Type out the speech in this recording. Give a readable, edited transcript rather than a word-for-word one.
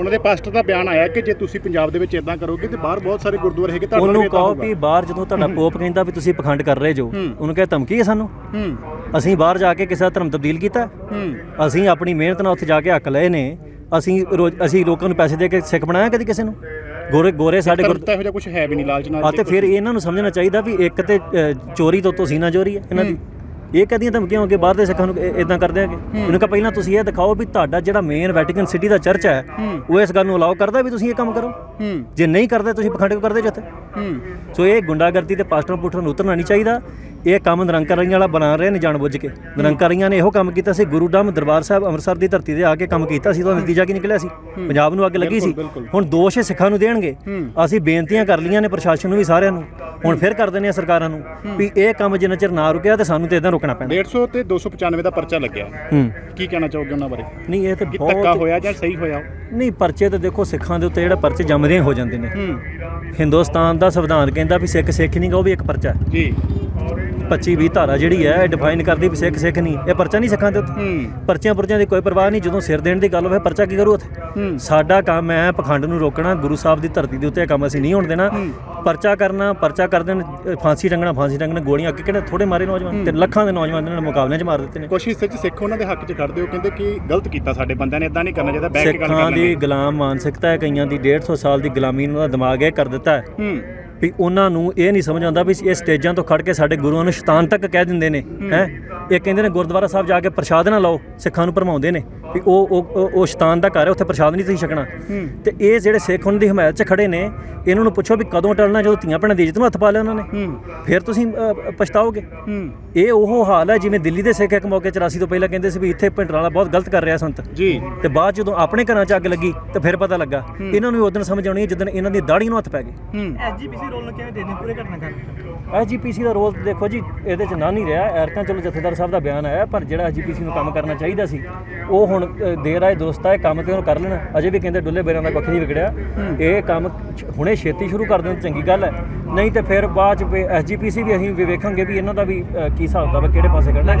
उन्होंने पास्टर का बयान आया कि जे तुसीं पंजाब दे विच इदां करोगे तो बाहर बहुत सारे गुरुद्वारे हैगे, तां उन्होंने कहो भी बाहर जो तुहाडा पोप कहता भी तुसीं पखंड कर रहे जो, उन्होंने कहा धमकी है सानू, असीं बाहर जाके किसी का धर्म तब्दील किया, असीं अपनी मेहनत नाल उत्थे जाके हक लए ने, असीं असीं लोकां नूं पैसे दे के सिख बनाया कदी किसी नूं, गोरे गोरे साढ़े गुरु कुछ है भी नहीं लालच नाल। तो फिर इन्हां नूं समझना चाहिए भी एक तो चोरी तो सीना चोरी है इन्हां दी, ये कहदियां धमकियां होंगे बाहर के सिखा इदा कर देंगे। उन्होंने कहा पहला तुम यह दिखाओ भी तुहाडा जिहड़ा मेन वैटिकन सिटी का चर्च है वो इस गल नूं अलाउ करता भी तुसीं ये काम करो, जे नहीं करते तुसीं पखंड क्यों करते जिथे। सो ये गुंडागर्दी तो पास्टर पुस्टर नूं उतरना नहीं चाहिदा। ये काम निरंकारियां वाला बना रहे हैं जानबुझ के। निरंकारियां ने इहो काम किया सी, गुरु धाम दरबार साहब अमृतसर की धरती से आके काम किया सी, तो नतीजा की निकलिया सी, पंजाब नूं अग लगी सी। हुण दोष सिखां नूं देणगे। असीं बेनतियां कर लईआं ने प्रशासन नूं वी सारिआं नूं, हुण फिर कर दिंदे आ सरकारां नूं भी इह काम जिन्ना चिर ना रुकिआ ते सानूं ते इदां रुकणा पैंदा। 150 ते 295 दा परचा लग्गिआ, की कहना चाहोगे उन्हां बारे? नहीं इह ते बहुत धक्का होइआ जां सही होइआ? नहीं परचे तो देखो सिखां दे उत्ते जिहड़ा परचे जमदे हो जांदे ने। हिंदुस्तान दा संविधान कहंदा भी सिख सिख नहीं, कहो भी एक परचा है जी। 25-20 धारा जी है डिफाइन करती भी सिख सिख नहीं, यह परचा नहीं सिखां। परचियां परचियां की कोई परवाह नहीं, जो सिर देने की गल हो परचा की करो। उत्थे साडा काम है पखंड नूं रोकना, गुरु साहब की धरती के उत्ते काम असीं नहीं होण देना। परचा करना परचा कर देना, फांसी टंगना, गोलियां अके थोड़े मारे नौजवान ते लखां दे नौजवान मुकाबले च मार दित्ते ने। कोशिश सिख उन्हां दे हक च खड़दे हो, कहंदे कि गलत कीता साडे बंदिआं ने, इदां नहीं करना चाहिदा। सिखां दी गुलाम मानसिकता है, कईयां दी 150 साल दी गुलामी नूं उहदा दिमाग इह कर दित्ता है भी उन्होंने ये नहीं समझ आता भी ये स्टेजा तो खड़ के साढ़े गुरुओं ने शैतान तक कह देंगे ने। है ये कहते हैं गुरुद्वारा साहब जाके प्रशाद ना लाओ, सिखा भरमाते हैं भी वो शैतान का घर है, उत्थे प्रशाद नहीं छकना। तो ये जो सिख उन्होंने हिमायत च खड़े ने, इन्होंने पुछो भी कदों टलना, जो धियां भैणां दी इज्जत नूं हत्थ पा लिया उन्होंने, फिर तुसीं पछताओगे। ये वो हाल है जिवें दिल्ली के सिख एक मौके 84 तो पहले कहते सी भी इत्थे भंडराला बहुत गलत कर रहा संत जी, तो बाद जो अपने घरां च अग लगी तो फिर पता लगा। इन्होंने भी उदन समझ आनी जिदन इन्हों की दाढ़ी नूं हत्थ पै गए। SGPC का रोल देखो जी ये ना नहीं रहा, ऐरकां चलो जथेदार साहब का बयान आया, पर जो SGPC में काम करना चाहिए सी वो हुण देर आए दोस्त आए काम तो कर लेना। अजे भी कहते डुल्ले बेरां का कुछ नहीं बिगड़िया, ये काम हुणे छेती शुरू कर देना चंगी गल है, नहीं तो फिर बाद SGPC भी असीं वेखांगे भी इन्हां दा भी की हिसाब किताब है, किहड़े पासे कढणा।